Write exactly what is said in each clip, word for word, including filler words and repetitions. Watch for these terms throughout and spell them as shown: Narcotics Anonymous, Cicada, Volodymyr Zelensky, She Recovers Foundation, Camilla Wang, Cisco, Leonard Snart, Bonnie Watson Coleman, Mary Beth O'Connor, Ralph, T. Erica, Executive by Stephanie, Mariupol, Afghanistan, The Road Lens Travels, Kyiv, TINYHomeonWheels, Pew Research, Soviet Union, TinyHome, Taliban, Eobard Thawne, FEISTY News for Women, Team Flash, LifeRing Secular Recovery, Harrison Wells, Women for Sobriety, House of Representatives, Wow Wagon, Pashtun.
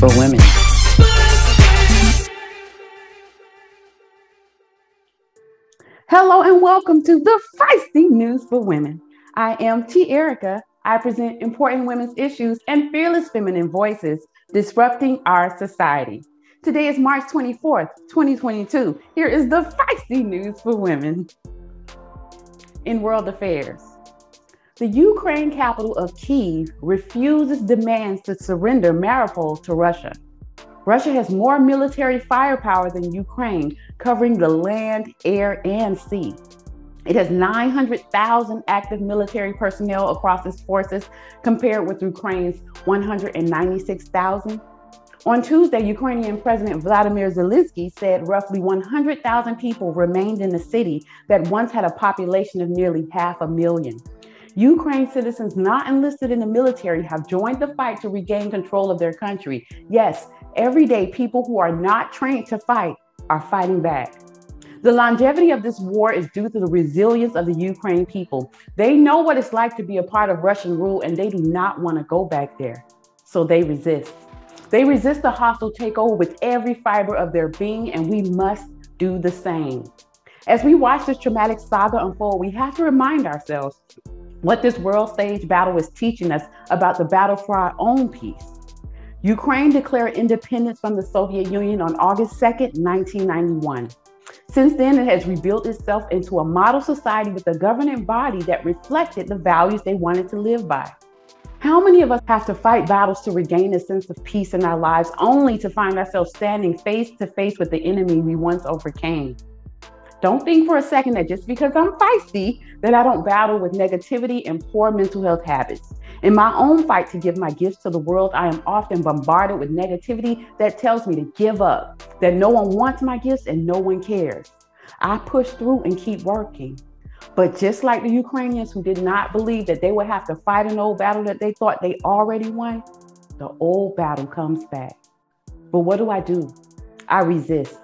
for women. Hello and welcome to the Feisty News for Women. I am T. Erica. I present important women's issues and fearless feminine voices disrupting our society. Today is March twenty-fourth, twenty twenty-two. Here is the Feisty News for Women. In world affairs, the Ukraine capital of Kyiv refuses demands to surrender Mariupol to Russia. Russia has more military firepower than Ukraine, covering the land, air, and sea. It has nine hundred thousand active military personnel across its forces, compared with Ukraine's one hundred ninety-six thousand. On Tuesday, Ukrainian President Volodymyr Zelensky said roughly one hundred thousand people remained in the city that once had a population of nearly half a million. Ukraine citizens not enlisted in the military have joined the fight to regain control of their country. Yes, everyday people who are not trained to fight are fighting back. The longevity of this war is due to the resilience of the Ukraine people. They know what it's like to be a part of Russian rule, and they do not want to go back there. So they resist. They resist the hostile takeover with every fiber of their being, and we must do the same. As we watch this traumatic saga unfold, we have to remind ourselves what this world stage battle is teaching us about the battle for our own peace. Ukraine declared independence from the Soviet Union on August second, nineteen ninety-one. Since then, it has rebuilt itself into a model society with a governing body that reflected the values they wanted to live by. How many of us have to fight battles to regain a sense of peace in our lives, only to find ourselves standing face to face with the enemy we once overcame? Don't think for a second that just because I'm feisty, that I don't battle with negativity and poor mental health habits. In my own fight to give my gifts to the world, I am often bombarded with negativity that tells me to give up, that no one wants my gifts and no one cares. I push through and keep working. But just like the Ukrainians who did not believe that they would have to fight an old battle that they thought they already won, the old battle comes back. But what do I do? I resist.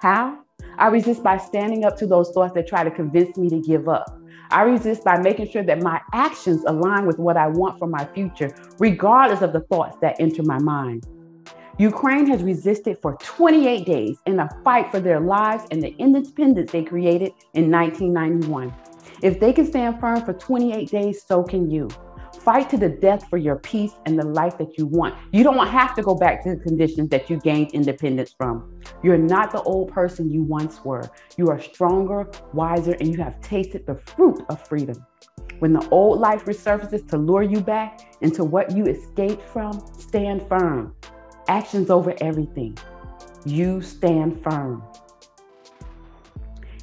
How? I resist by standing up to those thoughts that try to convince me to give up. I resist by making sure that my actions align with what I want for my future, regardless of the thoughts that enter my mind. Ukraine has resisted for twenty-eight days in a fight for their lives and the independence they created in nineteen ninety-one. If they can stand firm for twenty-eight days, so can you. Fight to the death for your peace and the life that you want. You don't have to go back to the conditions that you gained independence from. You're not the old person you once were. You are stronger, wiser, and you have tasted the fruit of freedom. When the old life resurfaces to lure you back into what you escaped from, stand firm. Actions over everything. You stand firm.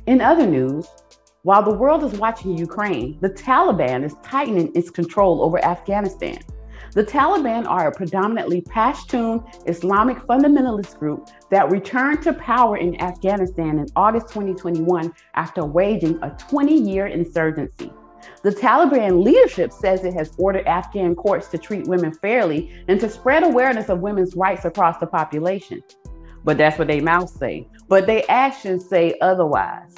In other news, while the world is watching Ukraine, the Taliban is tightening its control over Afghanistan. The Taliban are a predominantly Pashtun Islamic fundamentalist group that returned to power in Afghanistan in August twenty twenty-one after waging a twenty-year insurgency. The Taliban leadership says it has ordered Afghan courts to treat women fairly and to spread awareness of women's rights across the population. But that's what they mouths say, but they actions say otherwise.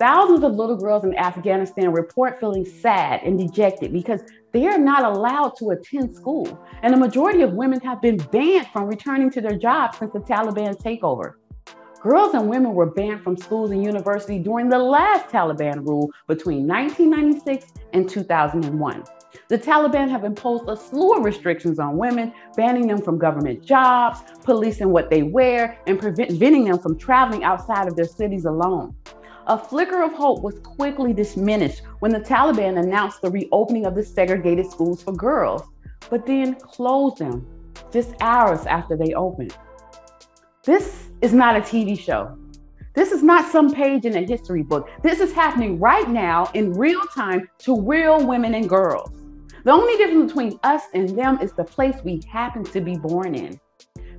Thousands of little girls in Afghanistan report feeling sad and dejected because they are not allowed to attend school. And the majority of women have been banned from returning to their jobs since the Taliban takeover. Girls and women were banned from schools and universities during the last Taliban rule between nineteen ninety-six and two thousand one. The Taliban have imposed a slew of restrictions on women, banning them from government jobs, policing what they wear, and preventing them from traveling outside of their cities alone. A flicker of hope was quickly diminished when the Taliban announced the reopening of the segregated schools for girls, but then closed them just hours after they opened. This is not a T V show. This is not some page in a history book. This is happening right now in real time to real women and girls. The only difference between us and them is the place we happen to be born in.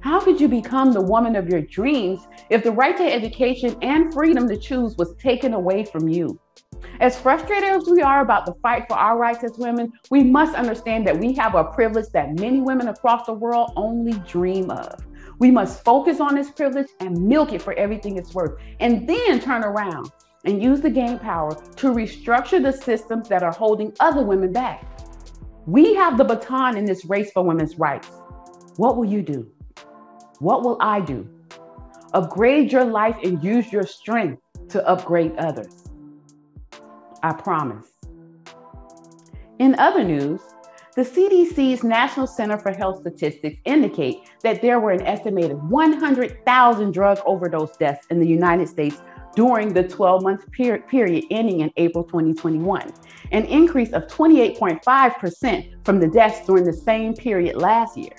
How could you become the woman of your dreams if the right to education and freedom to choose was taken away from you? As frustrated as we are about the fight for our rights as women, we must understand that we have a privilege that many women across the world only dream of. We must focus on this privilege and milk it for everything it's worth, and then turn around and use the gain power to restructure the systems that are holding other women back. We have the baton in this race for women's rights. What will you do? What will I do? Upgrade your life and use your strength to upgrade others. I promise. In other news, the C D C's National Center for Health Statistics indicate that there were an estimated one hundred thousand drug overdose deaths in the United States during the twelve-month per- period ending in April twenty twenty-one, an increase of twenty-eight point five percent from the deaths during the same period last year.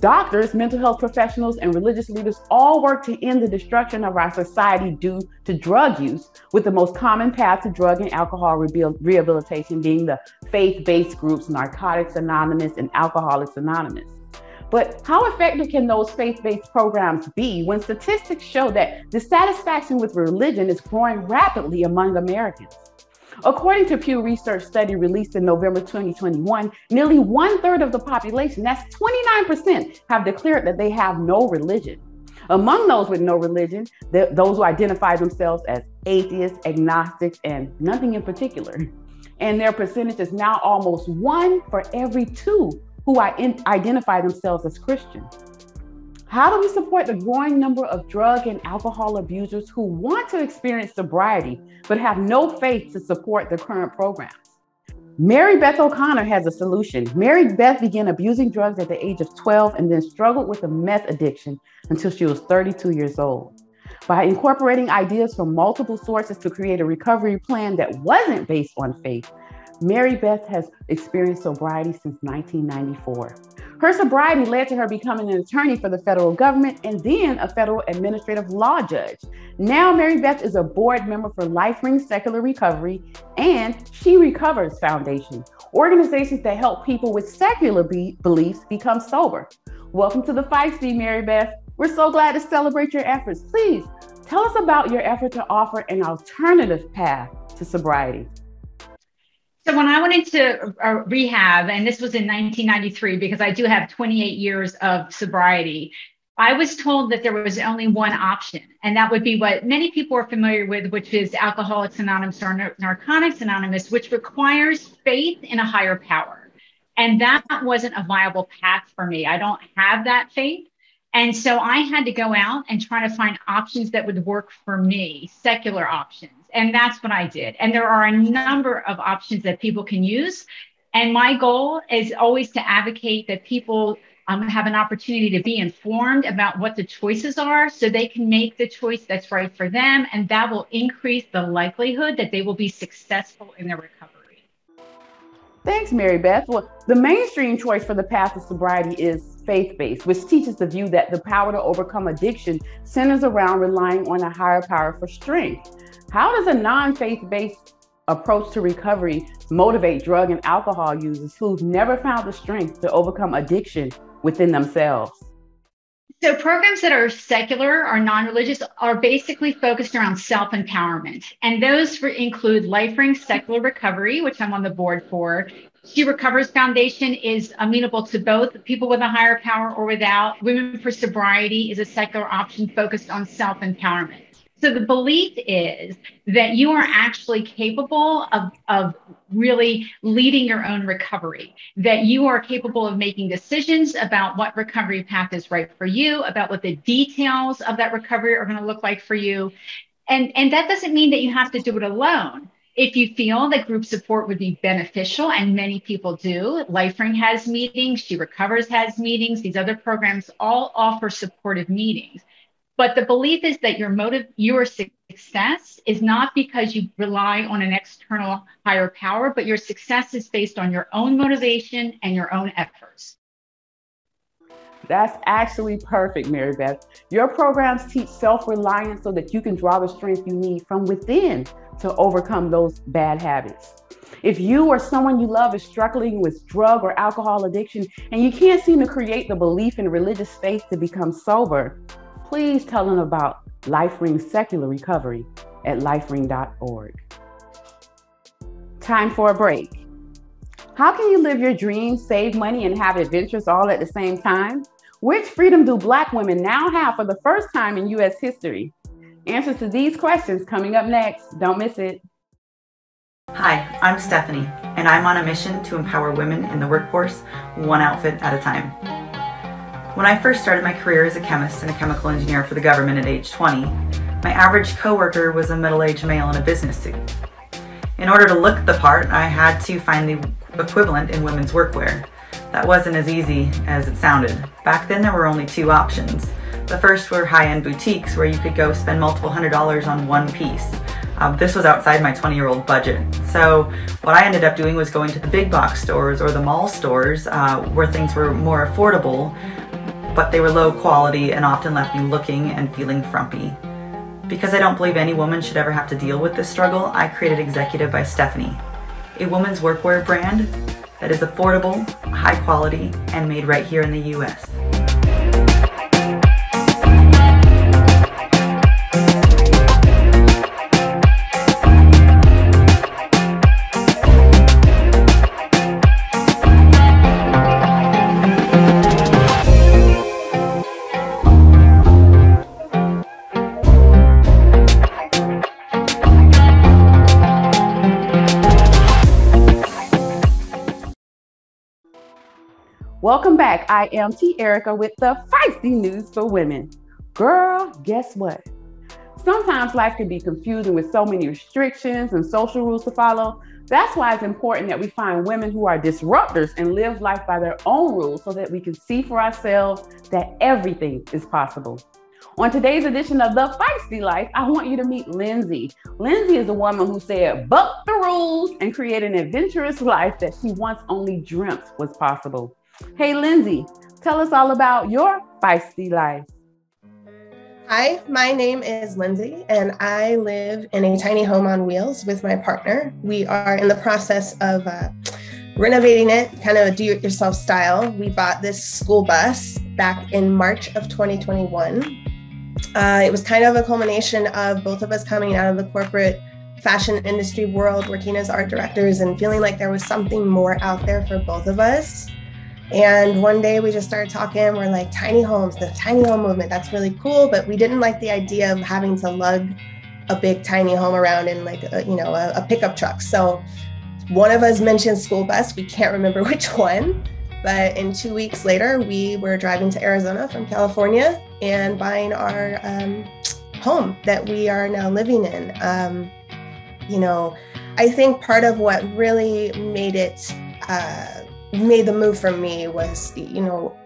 Doctors, mental health professionals, and religious leaders all work to end the destruction of our society due to drug use, with the most common path to drug and alcohol rehabilitation being the faith-based groups Narcotics Anonymous and Alcoholics Anonymous. But how effective can those faith-based programs be when statistics show that dissatisfaction with religion is growing rapidly among Americans? According to Pew Research study released in November twenty twenty-one, nearly one third of the population, that's twenty-nine percent, have declared that they have no religion. Among those with no religion, th- those who identify themselves as atheists, agnostics, and nothing in particular. And their percentage is now almost one for every two who I- identify themselves as Christian. How do we support the growing number of drug and alcohol abusers who want to experience sobriety, but have no faith to support the current programs? Mary Beth O'Connor has a solution. Mary Beth began abusing drugs at the age of twelve and then struggled with a meth addiction until she was thirty-two years old. By incorporating ideas from multiple sources to create a recovery plan that wasn't based on faith, Mary Beth has experienced sobriety since nineteen ninety-four. Her sobriety led to her becoming an attorney for the federal government and then a federal administrative law judge. Now, Mary Beth is a board member for LifeRing Secular Recovery and She Recovers Foundation, organizations that help people with secular be- beliefs become sober. Welcome to the Feisty, Mary Beth. We're so glad to celebrate your efforts. Please tell us about your effort to offer an alternative path to sobriety. So when I went into uh, rehab, and this was in nineteen ninety-three, because I do have twenty-eight years of sobriety, I was told that there was only one option, and that would be what many people are familiar with, which is Alcoholics Anonymous or Nar- Narcotics Anonymous, which requires faith in a higher power. And that wasn't a viable path for me. I don't have that faith. And so I had to go out and try to find options that would work for me, secular options. And that's what I did. And there are a number of options that people can use. And my goal is always to advocate that people um, have an opportunity to be informed about what the choices are so they can make the choice that's right for them. And that will increase the likelihood that they will be successful in their recovery. Thanks, Mary Beth. Well, the mainstream choice for the path of sobriety is faith-based, which teaches the view that the power to overcome addiction centers around relying on a higher power for strength. How does a non-faith-based approach to recovery motivate drug and alcohol users who've never found the strength to overcome addiction within themselves? So programs that are secular or non-religious are basically focused around self-empowerment. And those include LifeRing Secular Recovery, which I'm on the board for. She Recovers Foundation is amenable to both people with a higher power or without. Women for Sobriety is a secular option focused on self-empowerment. So the belief is that you are actually capable of, of really leading your own recovery, that you are capable of making decisions about what recovery path is right for you, about what the details of that recovery are going to look like for you. And, and that doesn't mean that you have to do it alone. If you feel that group support would be beneficial, and many people do, LifeRing has meetings, She Recovers has meetings, these other programs all offer supportive meetings. But the belief is that your motive, your success is not because you rely on an external higher power, but your success is based on your own motivation and your own efforts. That's actually perfect, Mary Beth. Your programs teach self-reliance so that you can draw the strength you need from within to overcome those bad habits. If you or someone you love is struggling with drug or alcohol addiction and you can't seem to create the belief in religious faith to become sober, please tell them about LifeRing Secular Recovery at lifering dot org. Time for a break. How can you live your dreams, save money, and have adventures all at the same time? Which freedom do Black women now have for the first time in U S history? Answers to these questions coming up next. Don't miss it. Hi, I'm Stephanie, and I'm on a mission to empower women in the workforce, one outfit at a time. When I first started my career as a chemist and a chemical engineer for the government at age twenty, my average coworker was a middle-aged male in a business suit. In order to look the part, I had to find the equivalent in women's workwear. That wasn't as easy as it sounded. Back then there were only two options. The first were high-end boutiques where you could go spend multiple hundred dollars on one piece. Um, this was outside my twenty-year-old budget. So what I ended up doing was going to the big box stores or the mall stores uh, where things were more affordable, but they were low quality and often left me looking and feeling frumpy. Because I don't believe any woman should ever have to deal with this struggle, I created Executive by Stephanie, a women's workwear brand that is affordable, high quality, and made right here in the U S Welcome back. I am T. Erica with the feisty news for women. Girl, guess what? Sometimes life can be confusing with so many restrictions and social rules to follow. That's why it's important that we find women who are disruptors and live life by their own rules so that we can see for ourselves that everything is possible. On today's edition of The Feisty Life, I want you to meet Lindsay. Lindsay is a woman who said, buck the rules and create an adventurous life that she once only dreamt was possible. Hey, Lindsay, tell us all about your feisty life. Hi, my name is Lindsay, and I live in a tiny home on wheels with my partner. We are in the process of uh, renovating it, kind of a do-it-yourself style. We bought this school bus back in March of twenty twenty-one. Uh, it was kind of a culmination of both of us coming out of the corporate fashion industry world, working as art directors, and feeling like there was something more out there for both of us. And one day we just started talking, we're like, tiny homes, the tiny home movement, that's really cool. But we didn't like the idea of having to lug a big tiny home around in like, a, you know, a, a pickup truck. So one of us mentioned school bus, we can't remember which one. But in two weeks later, we were driving to Arizona from California and buying our um, home that we are now living in. Um, you know, I think part of what really made it, uh, made the move for me was, you know,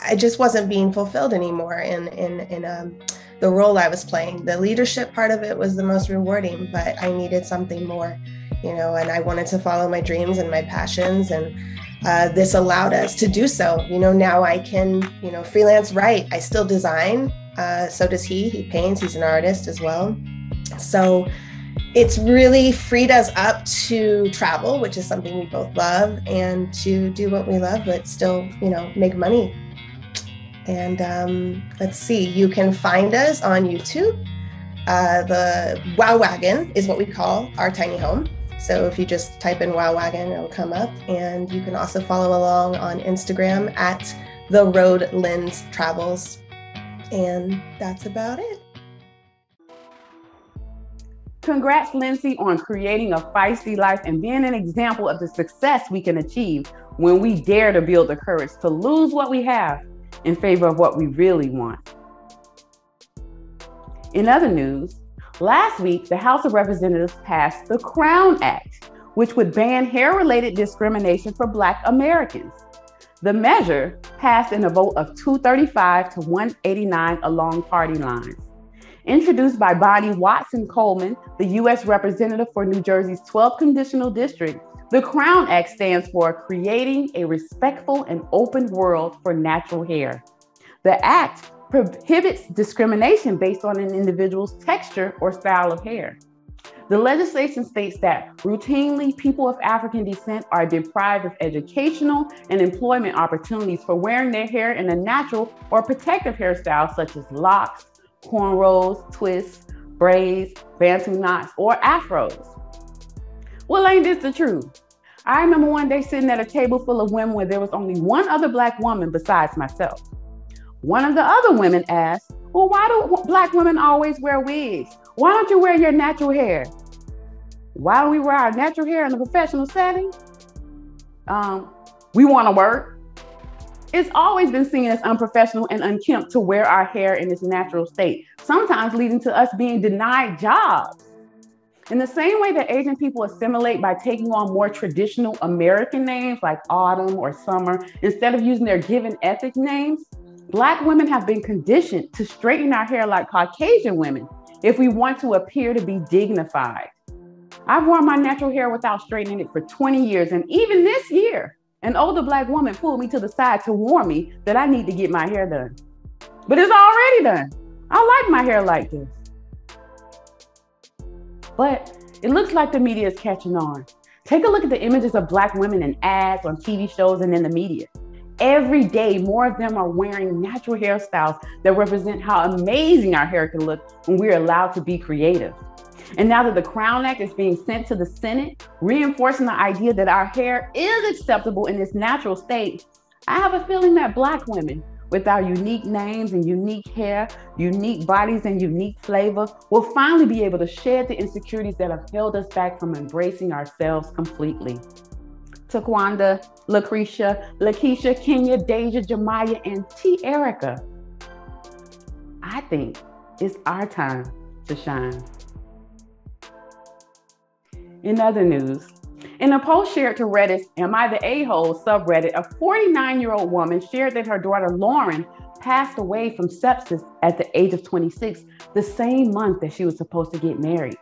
I just wasn't being fulfilled anymore in in, in um, the role I was playing. The leadership part of it was the most rewarding, but I needed something more, you know, and I wanted to follow my dreams and my passions. And uh, this allowed us to do so. You know, now I can, you know, freelance write. I still design. Uh, so does he. He paints. He's an artist as well. So it's really freed us up to travel, which is something we both love, and to do what we love, but still, you know, make money. And um, let's see, you can find us on YouTube. Uh, the Wow Wagon is what we call our tiny home. So if you just type in Wow Wagon, it'll come up. And you can also follow along on Instagram at The Road Lens Travels. And that's about it. Congrats, Lindsay, on creating a feisty life and being an example of the success we can achieve when we dare to build the courage to lose what we have in favor of what we really want. In other news, last week, the House of Representatives passed the Crown Act, which would ban hair-related discrimination for Black Americans. The measure passed in a vote of two thirty-five to one eighty-nine along party lines. Introduced by Bonnie Watson Coleman, the U S representative for New Jersey's twelfth Congressional District, the Crown Act stands for Creating a Respectful and Open World for Natural Hair. The act prohibits discrimination based on an individual's texture or style of hair. The legislation states that routinely people of African descent are deprived of educational and employment opportunities for wearing their hair in a natural or protective hairstyle such as locks, cornrows, twists, braids, bantu knots, or afros. Well, ain't this the truth? I remember one day sitting at a table full of women where there was only one other Black woman besides myself. One of the other women asked, well, why do Black women always wear wigs? Why don't you wear your natural hair? Why don't we wear our natural hair in a professional setting? Um, we want to work. It's always been seen as unprofessional and unkempt to wear our hair in its natural state, sometimes leading to us being denied jobs. In the same way that Asian people assimilate by taking on more traditional American names like Autumn or Summer, instead of using their given ethnic names, Black women have been conditioned to straighten our hair like Caucasian women if we want to appear to be dignified. I've worn my natural hair without straightening it for twenty years, and even this year, an older Black woman pulled me to the side to warn me that I need to get my hair done. But it's already done. I like my hair like this. But it looks like the media is catching on. Take a look at the images of Black women in ads, on T V shows, and in the media. Every day, more of them are wearing natural hairstyles that represent how amazing our hair can look when we're allowed to be creative. And now that the Crown Act is being sent to the Senate, reinforcing the idea that our hair is acceptable in its natural state, I have a feeling that Black women, with our unique names and unique hair, unique bodies and unique flavor, will finally be able to shed the insecurities that have held us back from embracing ourselves completely. Taquanda, Lucretia, Lakeisha, Kenya, Deja, Jamaya, and T. Erica, I think it's our time to shine. In other news, in a post shared to Reddit's Am I the A-Hole subreddit, a forty-nine-year-old woman shared that her daughter Lauren passed away from sepsis at the age of twenty-six, the same month that she was supposed to get married.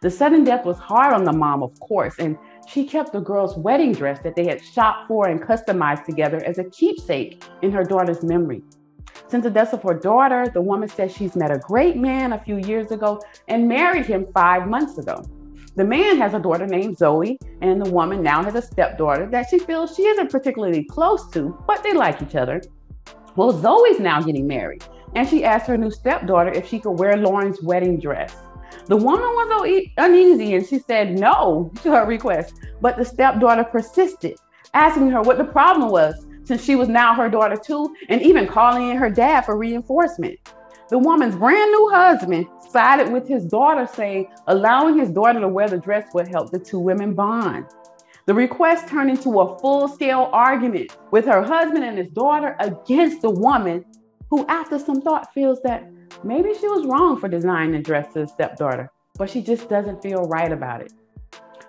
The sudden death was hard on the mom, of course, and she kept the girl's wedding dress that they had shopped for and customized together as a keepsake in her daughter's memory. Since the death of her daughter, the woman says she's met a great man a few years ago and married him five months ago. The man has a daughter named Zoe, and the woman now has a stepdaughter that she feels she isn't particularly close to, but they like each other. Well, Zoe's now getting married, and she asked her new stepdaughter if she could wear Lauren's wedding dress. The woman was uneasy, and she said no to her request, but the stepdaughter persisted, asking her what the problem was since she was now her daughter too, and even calling in her dad for reinforcement. The woman's brand new husband sided with his daughter, saying allowing his daughter to wear the dress would help the two women bond. The request turned into a full-scale argument with her husband and his daughter against the woman, who after some thought feels that maybe she was wrong for designing the dress to the stepdaughter, but she just doesn't feel right about it.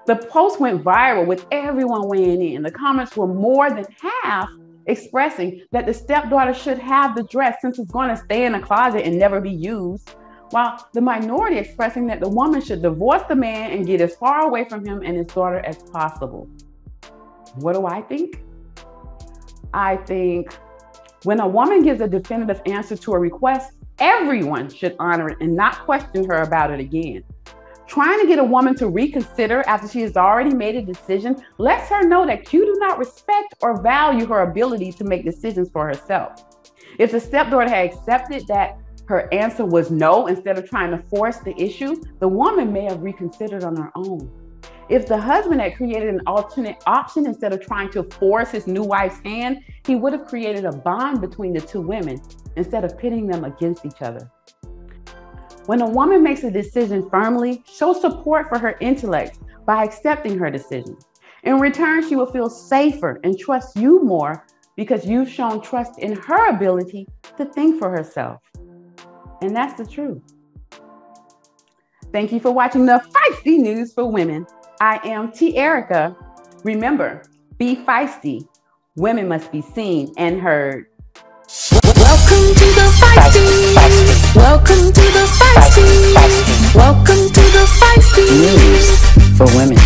The post went viral with everyone weighing in. The comments were more than half expressing that the stepdaughter should have the dress since it's going to stay in a closet and never be used, while the minority expressing that the woman should divorce the man and get as far away from him and his daughter as possible. What do I think? I think when a woman gives a definitive answer to a request, everyone should honor it and not question her about it again. Trying to get a woman to reconsider after she has already made a decision lets her know that you do not respect or value her ability to make decisions for herself. If the stepdaughter had accepted that her answer was no instead of trying to force the issue, the woman may have reconsidered on her own. If the husband had created an alternate option instead of trying to force his new wife's hand, he would have created a bond between the two women instead of pitting them against each other. When a woman makes a decision firmly, show support for her intellect by accepting her decision. In return, she will feel safer and trust you more because you've shown trust in her ability to think for herself. And that's the truth. Thank you for watching the Feisty News for Women. I am T. Erica. Remember, be feisty. Women must be seen and heard. Welcome to the Feisty. Feisty. Welcome to the Feisty. Feisty. Welcome to the Feisty News for Women.